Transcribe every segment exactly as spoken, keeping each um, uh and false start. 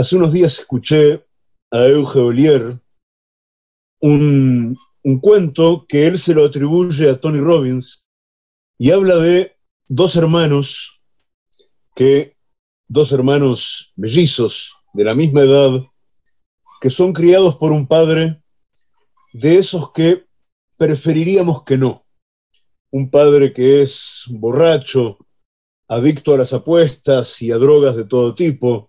Hace unos días escuché a Euge Ollier un, un cuento que él se lo atribuye a Tony Robbins y habla de dos hermanos, que, dos hermanos mellizos de la misma edad, que son criados por un padre de esos que preferiríamos que no. Un padre que es borracho, adicto a las apuestas y a drogas de todo tipo,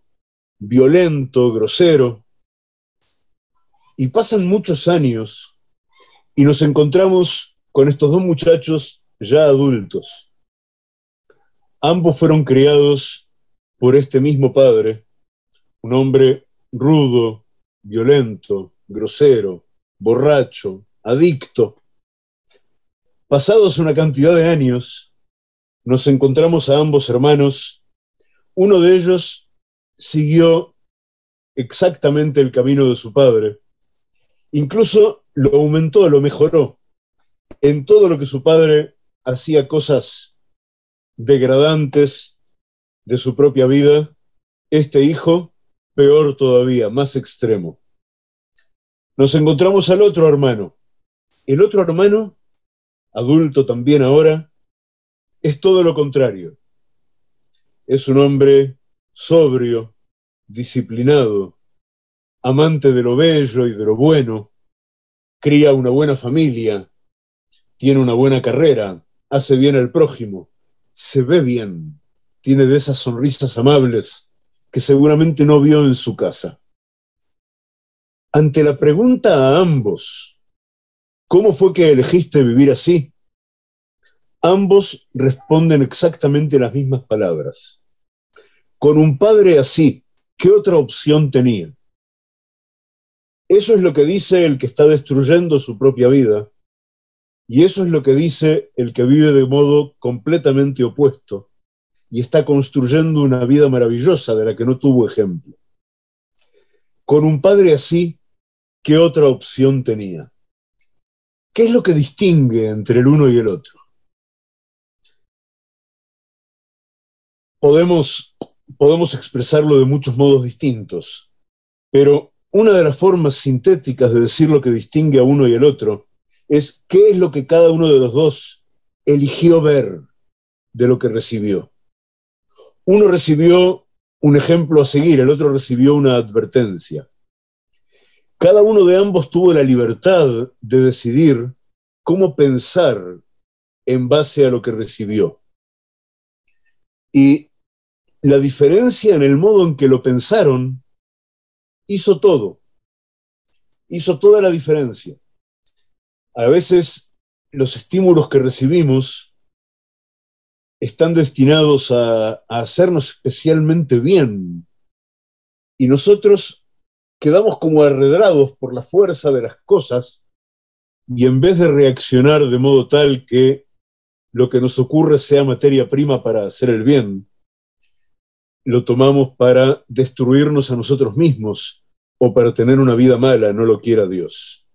violento, grosero. Y pasan muchos años y nos encontramos con estos dos muchachos ya adultos. Ambos fueron criados por este mismo padre, un hombre rudo, violento, grosero, borracho, adicto. Pasados una cantidad de años, nos encontramos a ambos hermanos. Uno de ellos siguió exactamente el camino de su padre. Incluso lo aumentó, lo mejoró. En todo lo que su padre hacía cosas degradantes de su propia vida, este hijo, peor todavía, más extremo. Nos encontramos al otro hermano. El otro hermano, adulto también ahora, es todo lo contrario. Es un hombre sobrio, disciplinado, amante de lo bello y de lo bueno, cría una buena familia, tiene una buena carrera, hace bien al prójimo, se ve bien, tiene de esas sonrisas amables que seguramente no vio en su casa. Ante la pregunta a ambos, ¿cómo fue que elegiste vivir así?, ambos responden exactamente las mismas palabras. Con un padre así, ¿qué otra opción tenía? Eso es lo que dice el que está destruyendo su propia vida, y eso es lo que dice el que vive de modo completamente opuesto y está construyendo una vida maravillosa de la que no tuvo ejemplo. Con un padre así, ¿qué otra opción tenía? ¿Qué es lo que distingue entre el uno y el otro? Podemos, podemos expresarlo de muchos modos distintos, pero una de las formas sintéticas de decir lo que distingue a uno y al otro es qué es lo que cada uno de los dos eligió ver de lo que recibió. Uno recibió un ejemplo a seguir, el otro recibió una advertencia. Cada uno de ambos tuvo la libertad de decidir cómo pensar en base a lo que recibió. Y la diferencia en el modo en que lo pensaron hizo todo, hizo toda la diferencia. A veces los estímulos que recibimos están destinados a, a hacernos especialmente bien y nosotros quedamos como arredrados por la fuerza de las cosas y en vez de reaccionar de modo tal que lo que nos ocurre sea materia prima para hacer el bien, lo tomamos para destruirnos a nosotros mismos o para tener una vida mala, no lo quiera Dios.